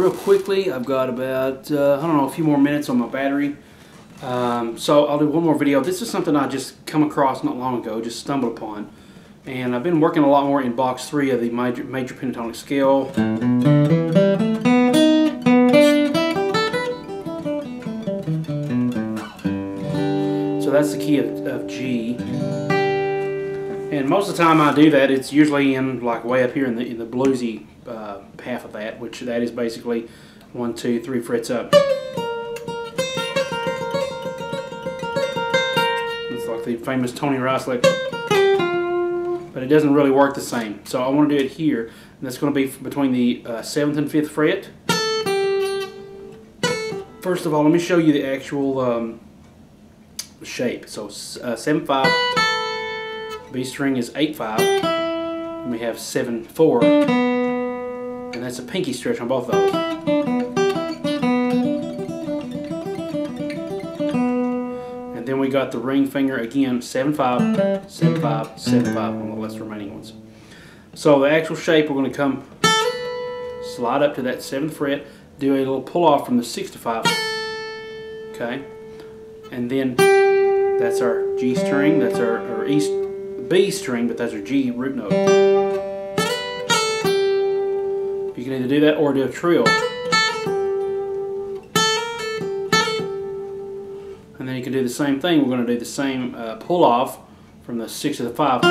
real quickly. I've got about, I don't know, a few more minutes on my battery. So I'll do one more video. This is something I just come across not long ago, just stumbled upon. And I've been working a lot more in box 3 of the major pentatonic scale. So that's the key of G. And most of the time I do that, it's usually in like way up here in the bluesy half of that, which that is basically 1, 2, 3 frets up. It's like the famous Tony Rice lick, but it doesn't really work the same. So I want to do it here, and that's going to be between the 7th and 5th fret. First of all, let me show you the actual shape. So 7-5. B string is 8-5, and we have 7-4, and that's a pinky stretch on both of those. And then we got the ring finger again, 7-5, 7-5, 7-5 on the last remaining ones. So the actual shape, we're going to come slide up to that 7th fret, do a little pull off from the 6-5, okay, and then that's our G string, that's our E string. B string, but that's our G root note. You can either do that or do a trill. And then you can do the same thing. We're going to do the same pull off from the 6 to the 5.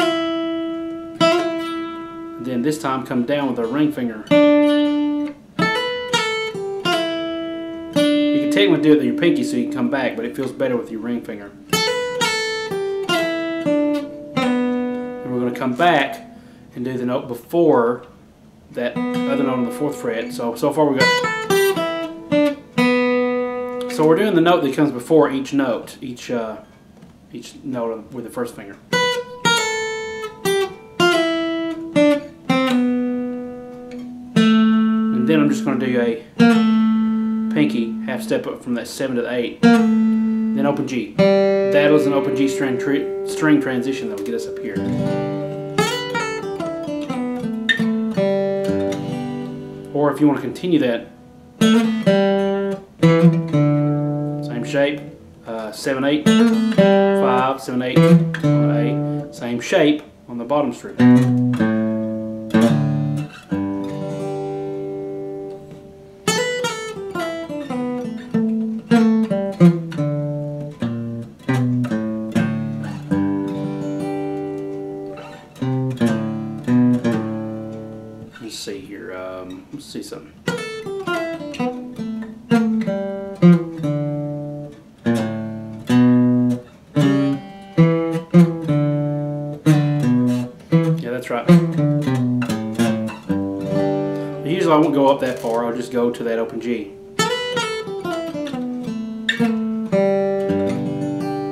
And then this time come down with our ring finger. You can technically do it with your pinky so you can come back, but it feels better with your ring finger. Come back and do the note before that other note on the 4th fret. So far we got. So we're doing the note that comes before each note, each note with the first finger. And then I'm just going to do a pinky half step up from that 7 to the 8. Then open G. That was an open G string transition that will get us up here. Or if you want to continue that, same shape, 7-8, 5, 7-8, 1-8, same shape on the bottom string. Let's see something. Yeah, that's right. Usually I won't go up that far, I'll just go to that open G.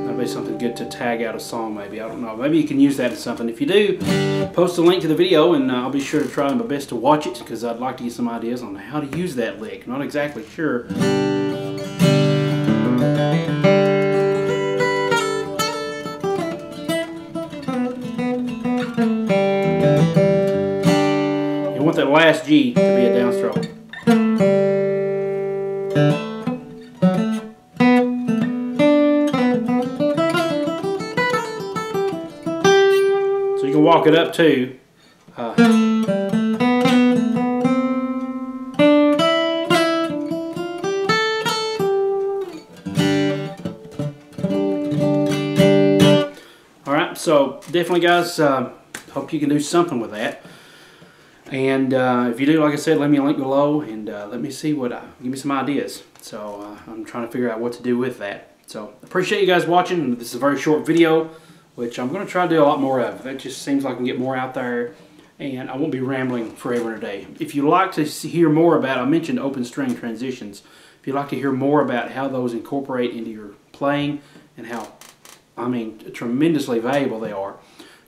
That'll be something good to tag out a song maybe, I don't know. Maybe you can use that as something. If you do, post a link to the video, and I'll be sure to try my best to watch it, because I'd like to get some ideas on how to use that lick. Not exactly sure. You want that last G to be a downstroke. Walk it up to Alright, so definitely guys, hope you can do something with that, and if you do, like I said, leave me a link below, and let me see what give me some ideas. So I'm trying to figure out what to do with that. So appreciate you guys watching. This is a very short video, which I'm going to try to do a lot more of. That just seems like I can get more out there, and I won't be rambling forever and a day. If you'd like to hear more about, I mentioned open string transitions. If you'd like to hear more about how those incorporate into your playing and how, I mean, tremendously valuable they are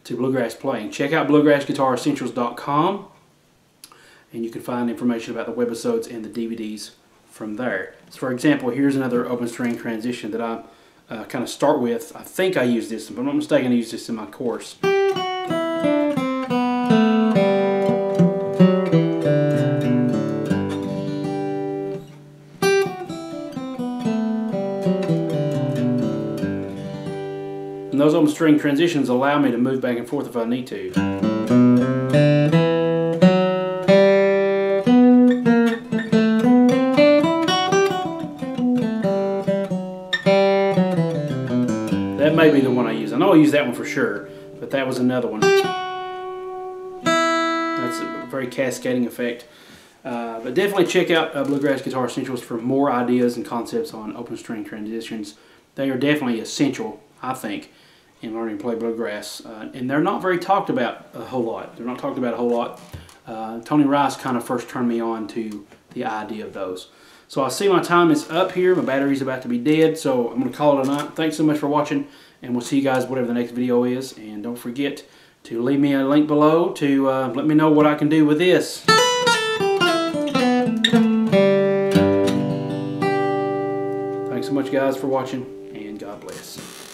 to bluegrass playing, check out BluegrassGuitarEssentials.com, and you can find information about the webisodes and the DVDs from there. So for example, here's another open string transition that I'm kind of start with. I think I use this, if I'm not mistaken, I use this in my course. And those open string transitions allow me to move back and forth if I need to. That may be the one I use. I know I use that one for sure, but that was another one. That's a very cascading effect. But definitely check out Bluegrass Guitar Essentials for more ideas and concepts on open string transitions. They are definitely essential, I think, in learning to play bluegrass. And they're not very talked about a whole lot. Tony Rice kind of first turned me on to the idea of those. So I see my time is up here. My battery's about to be dead, so I'm going to call it a night. Thanks so much for watching, and we'll see you guys whatever the next video is. And don't forget to leave me a link below to let me know what I can do with this. Thanks so much, guys, for watching, and God bless.